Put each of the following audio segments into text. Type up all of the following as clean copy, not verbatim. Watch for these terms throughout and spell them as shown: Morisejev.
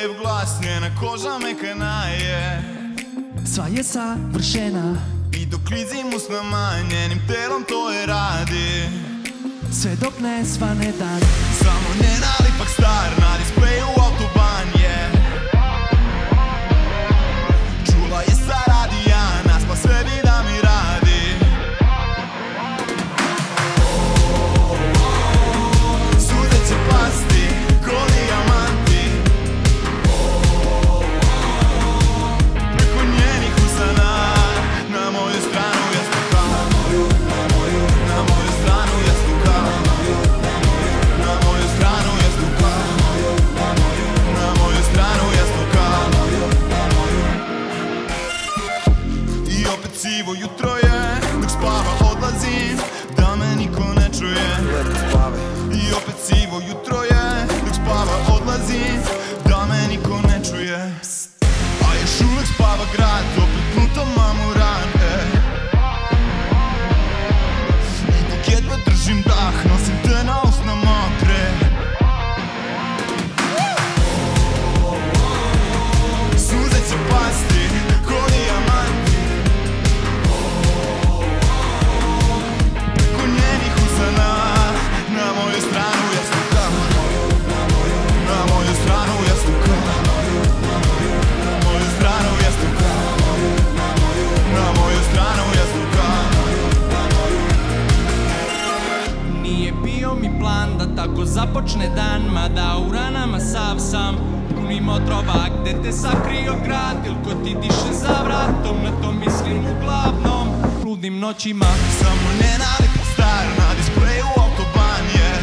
Morisejev glas, njena koža mekana je, sva je savršena. I dok klizim usnama, njenim telom to je radi, sve dok ne svane dan. Samo njena ali pak star, na displeju autoban je. Čula je sa radija, nas pa sebi da mi radi. Suze će pasti ko dijamanti, preko njenih usana. Na moju stranu ja stukam, na moju stranu ja stukam, na moju stranu ja stukam, na moju stranu ja stukam. I opet sivo jutro je, dok spava odlazim, da me niko ne čuje. I opet sivo jutro je, dok spava odlazim, da me niko ne čuje. A još uvek spava grad, opet pluta mamu ran. Da tako započne dan, mada u ranama sav sam, punim otrova. Gde te sakrio grad, il ko ti diše za vratom, na to mislim uglavnom, ludim noćima. Samo nenalik star, na displeju autoban je,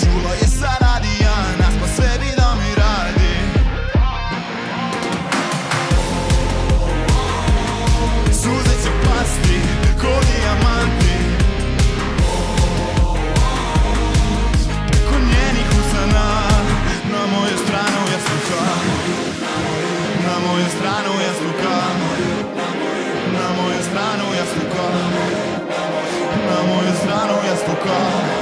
čula je sa radija, nas pa sebi da mi radi. Suze će pasti ko dijamanti, na moju stranu ja stukam.